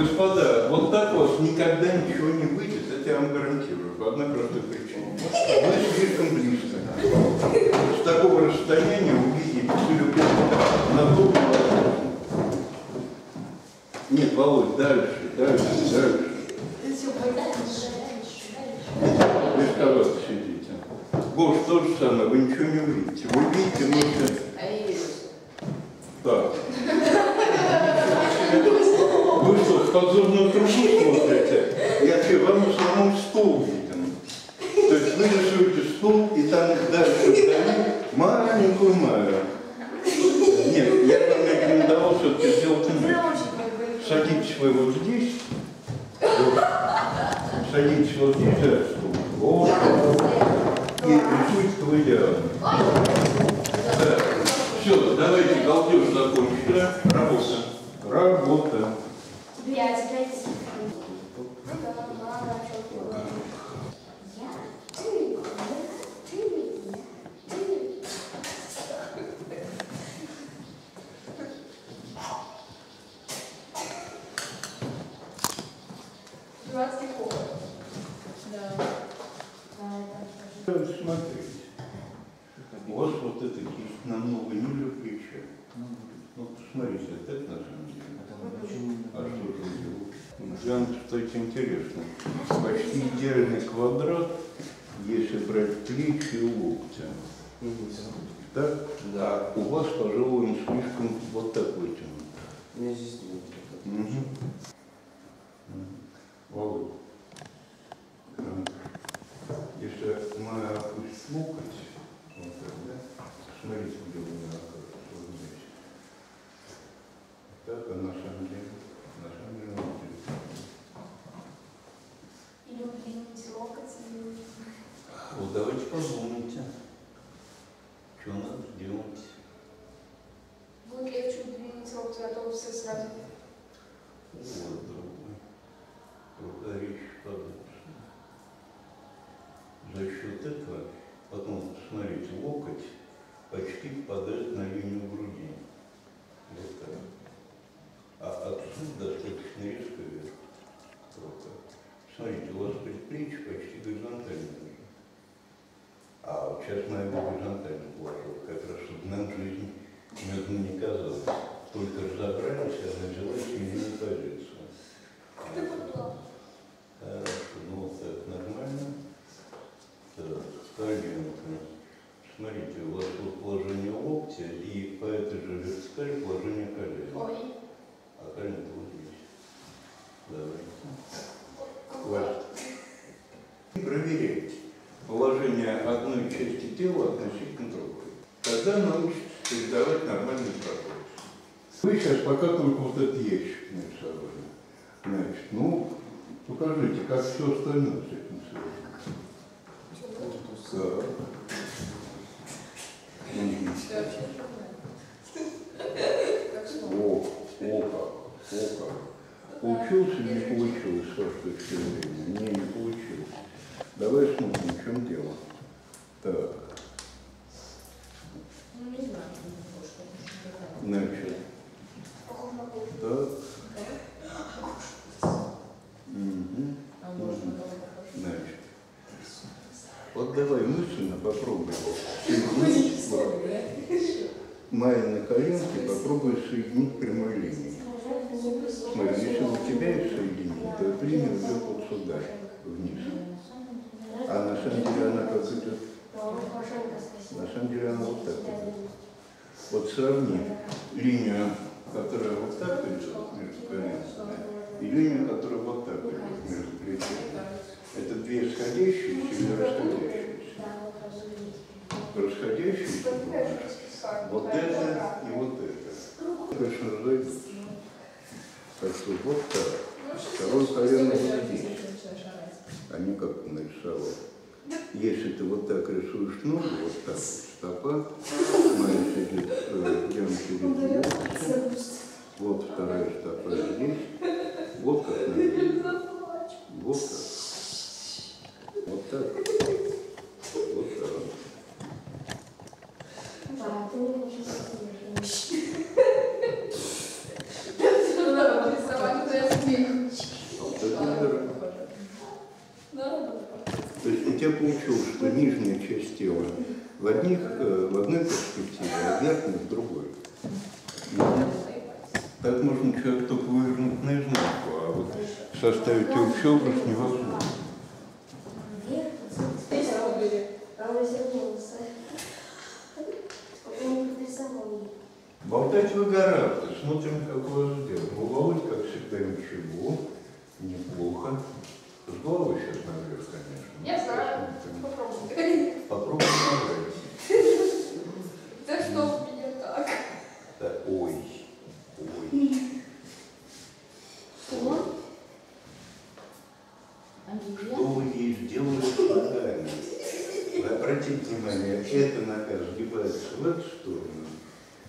Господа, вот так у вас никогда ничего не выйдет, это я вам гарантирую, по одной простой причине. Вы слишком близко. С такого расстояния увидите любовь на ту полосу. Нет, Володь, дальше, дальше, дальше. Вы же кого сидите? Бог, то же самое, вы ничего не увидите. Вы видите, нужно... Так. Вы что, в подзорную трубу смотрите? Я тебе вам в основном стол виден. То есть вы рисуете стол, и там дальше маленькую маю. Нет, я вам рекомендовал все-таки сделать иначе. Садитесь вы вот здесь. Вот. Садитесь вот здесь, а стул. Вот. И рисуйте твой идеально. Все, давайте галдеж закончили. Работа. Работа. Блядь. Дурацкий хохот. Да. Да, это смотреть. У вас вот это есть намного ниже плеча. Ну, посмотрите, это на самом деле. А что же он делал? Кстати, интересно. Почти идеальный квадрат, если брать плечи и локти. Так? Да. У вас, пожалуй, он слишком вот так вытянут. У меня здесь нет. Володь. Если мы опустим локоть, вот так, да? Смотрите, где у меня вот здесь. Так, а на самом деле, или удлините локоть, или... Вот давайте подумайте, что надо делать. Будет легче удлинить локоть, а то все сразу. Вот другой. Другая речь подумала. За счет этого потом, смотрите, локоть почти впадает на линию груди. Вот так. А отсюда достаточно резко вверх. Вот так. Смотрите, у вас предплечье почти горизонтально. А вот сейчас на его горизонтально положил. Как раз, чтобы нам жизнь между не казалась. Только разобрались, она взяла семейную позицию. Хорошо, ну вот так нормально. Коленка. Смотрите, у вас тут положение локтя и по этой же вертикали положение колена. Ой. А коленка вот здесь. Давайте. Хватит. Проверяйте положение одной части тела относительно другой. Тогда научитесь передавать нормальные пропорции. Вы сейчас пока только вот этот ящик нарисовали. Значит, ну, покажите, как все остальное с этим связано. Да. О, как. Получилось или не получилось, с вашей точки зрения? Не получилось. Давай смотрим, в чем дело. Так. Значит. Так. Значит. Вот давай мысленно попробуй. Майя на коленке попробуй соединить прямой линии. Смотри, если у тебя их соединить, то эта линия идет вот сюда, вниз. А на самом деле она как идет. На самом деле она вот так идет. Вот сравни линию, которая вот так идет между коленками, и линию, которая вот так идет между плечами. Это две расходящиеся или расходящиеся? Расходящиеся, вот это и вот это. Конечно, разойдутся. Так что вот так. Второе колено вот здесь. А не как ты нарисовал. Если ты вот так рисуешь ногу, вот так, стопа, вот вторая стопа здесь. Вот как надо. Вот так. Вот так. Вот так. Да, ты ведь я получил, что нижняя часть тела в одной перспективе, а верхняя в другой. Так можно человек только вывернуть наизнанку, а вот составить общий образ невозможно. Болтать вы гораздо, смотрим, как у вас сделано. Уголок, как всегда, ничего, неплохо. С головой сейчас наверх, конечно. Я знаю. Попробуй. Попробуй наверх. Да что у меня так? Да ой. Ой. Что? Что вы ей сделали с ногами? Обратите внимание, эта нога сгибается в эту сторону.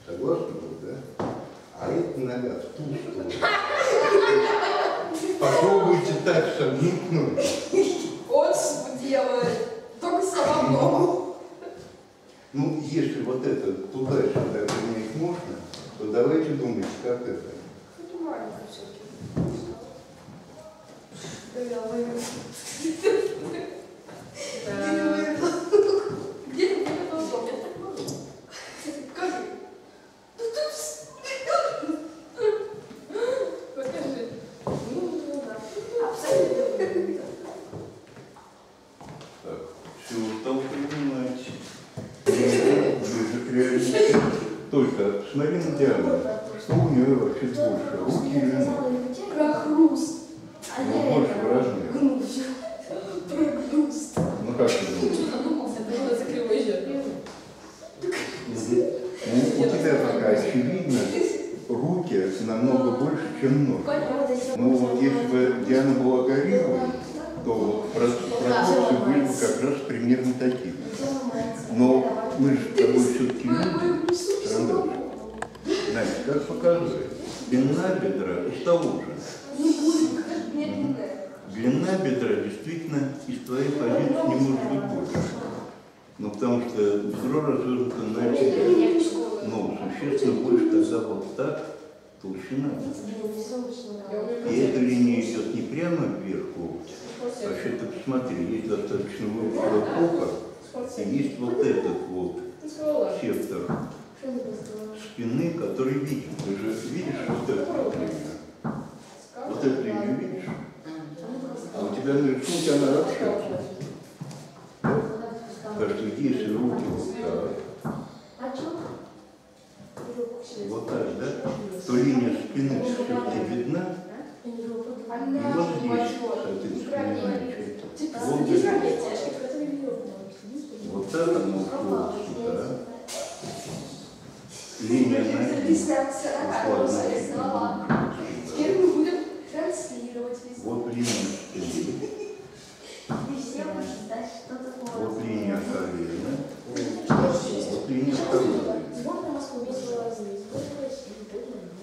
Согласны вы, да? А эта нога в ту сторону. Попробуйте так согнуть. Вот что делает. Только сама ногу. Ну, если вот это туда-сюда применить можно, то давайте думать, как это. Это маленькая все-таки. Только смотри на диагноз, что у нее вообще больше, руки или нет? Прохруст. Ну, больше в размере. Прохруст. Ну, как ты думаешь? Что надумался, было за кривой жертвой. У тебя пока очевидно, руки намного больше, чем ноги. Ну, вот если бы Диана была горилой, то вот прохрусты были бы как раз примерно такие. Но мы же с тобой все-таки люди. Значит, как показывает, длина бедра из того же. Длина бедра действительно из твоей позиции не может быть больше. Ну, потому что бедро развернуто на теле. Но существенно больше, тогда вот так толщина. И эта линия идет не прямо вверх локтя. Вообще-то, посмотри, есть достаточно высокая попа. И есть вот этот вот сектор спины, который виден. Ты же видишь вот эту линию? Вот эту линию видишь? А у тебя на рисунке она расширена. Так что если руки вот так, да, то линия спины все-таки видна. И вот здесь, соответственно, вот здесь. Вот это вот сюда. Линия на теперь мы будем транслировать везде. Вот линия спины. Вот линия колена. Вот линия колена.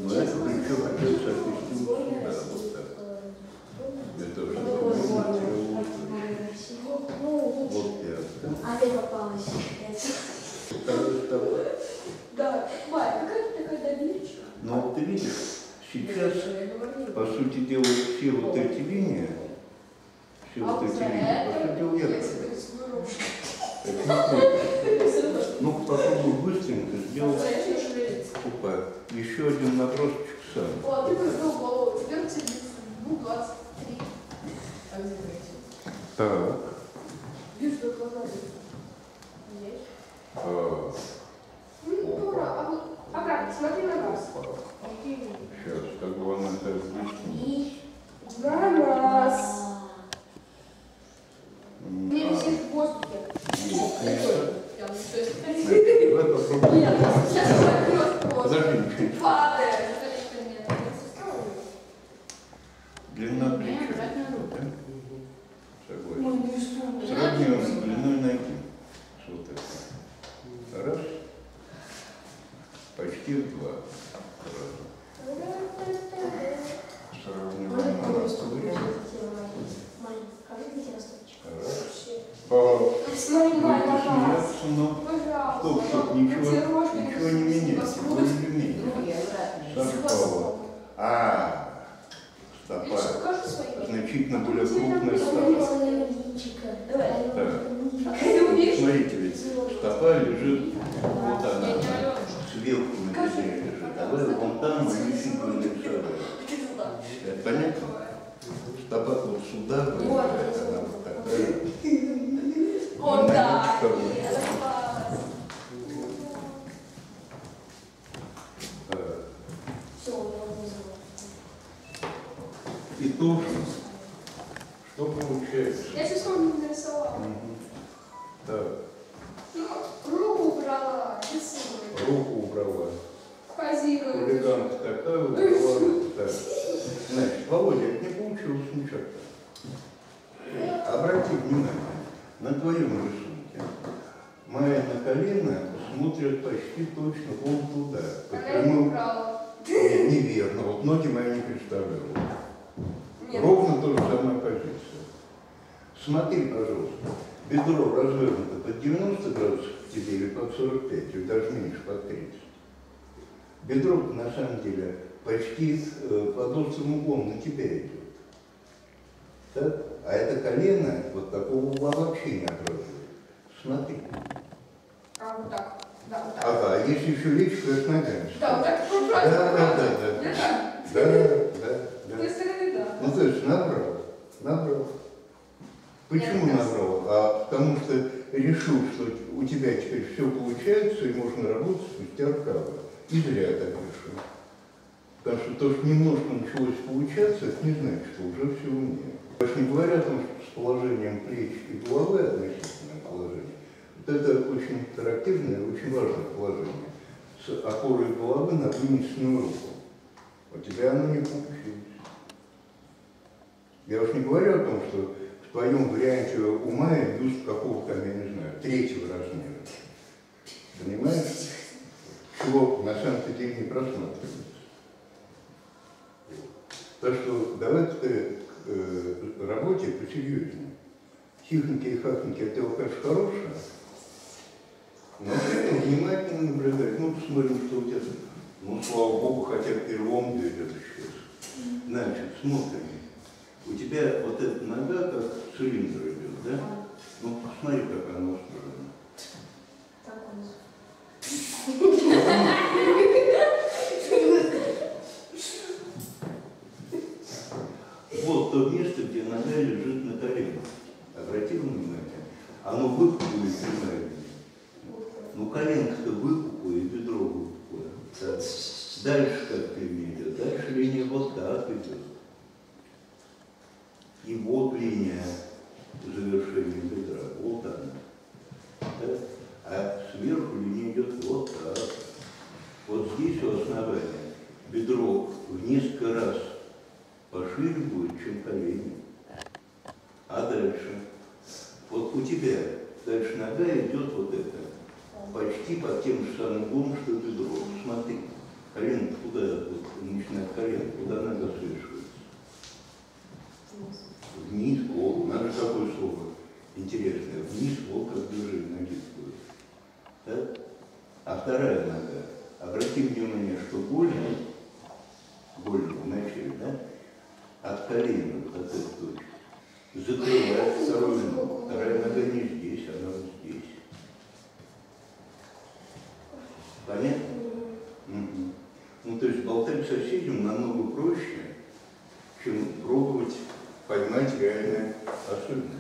Но это причем опять соответственно сюда. Вот так. Это уже вот это. А ты попалась. Да, Майя, какая ты такая добивчивая? Ну вот ты видишь, сейчас, по сути дела, все вот эти линии, по сути дела, яркие. Ну-ка попробуй быстренько сделать. Опа, еще один набросочек сам. О, а ты вызвал голову, теперь у тебя есть 23. А где ты? Так. Вижу, что глаза есть. А. Ну, а как? Смотри на нас. Сейчас, как бы она так объяснила. На нас. Мне висит в воздухе. Давай попробуем. Нет, сейчас я просто. Подожди. Падает. Длина плеча. Согласен. Сравниваем с длиной ноги. Вот это. Раз. Почти в два. Сравниваем на раз. Раз. Стоп, ничего не меняется. Ничего не меняется. Шарпало. А. Стопа. старца, значительно более крупный старец. Да. Смотрите, ведь стопа лежит вот она, сверху на земле лежит, а вы вон там лисеньку нарисовали. Это понятно? Стопа вот сюда вылезает, она вот такая. И то, что получается. Я сейчас вам нарисовала. Так. Руку убрала, рисунок. Руку убрала. Позирует. Хулиганка такая убрала. Так. Значит, Володя, это не получилось ничего. Обрати внимание на твоем рисунке. Майя на колено смотрят почти точно вон туда. Она не убрала. Нет, неверно. Вот ноги мои не представляют. Нет. Ровно то же самое позиция. Смотри, пожалуйста, бедро развернуто под 90 градусов к тебе или под 45, или даже меньше, под 30. Бедро на самом деле почти под острым углом на тебя идет. Так? А это колено вот такого угла вообще не образует. Смотри. А вот так. Да, вот так. Ага, если еще лечь, то это ногами. Да, вот так. Да. Ну, то есть набрал. Почему набрал? А потому что решил, что у тебя теперь все получается, и можно работать спустя рукава. И зря так решил. Потому что то, что немножко началось получаться, это не значит, что уже все умею. Даже не говоря о том, что с положением плеч и головы относительное положение, вот это очень характерное, очень важное положение. С опорой головы на вынесенную руку. У тебя оно не получилось. Я уж не говорю о том, что в твоем варианте ума и бюст какого-то, я не знаю, третьего размера. Понимаешь? Чего на самом-то деле не просматривается. Так что давайте к работе посерьезнее. Хихоньки и хахоньки от этого, конечно, хорошее. Но внимательно наблюдать. Ну, посмотрим, что у тебя. Ну, слава богу, хотя бы перелом идет сейчас. Значит, смотрим. У тебя вот эта нога как цилиндр идет, да? Ну, посмотри, как она устроена. Так он. Вот то место, где нога лежит на колене. Обрати внимание. Оно выпуклое колене. Ну, коленка-то выпуклое, и бедро выпуклое. Дальше как ты идет, дальше линия вот так идет. И вот линия завершения бедра, вот она. Да? А сверху линия идет вот так. Вот здесь у основания бедро в несколько раз пошире будет, чем колени. А дальше? Вот у тебя дальше нога идет вот это. Почти под тем же самым углом, что бедро. Смотри, колено куда, вот, начинает колено, куда нога совершила. Вниз, вот, надо такое слово интересное. Вниз, вот, как движение ноги будет. Так? А вторая нога. Обрати внимание, что больно вначале, да? От колена, вот от этой точки. Закрывает вторую ногу. Вторая нога не здесь, она вот здесь. Понятно? Угу. Ну, то есть болтать с соседям намного проще, чем пробовать поймать реальную особенность.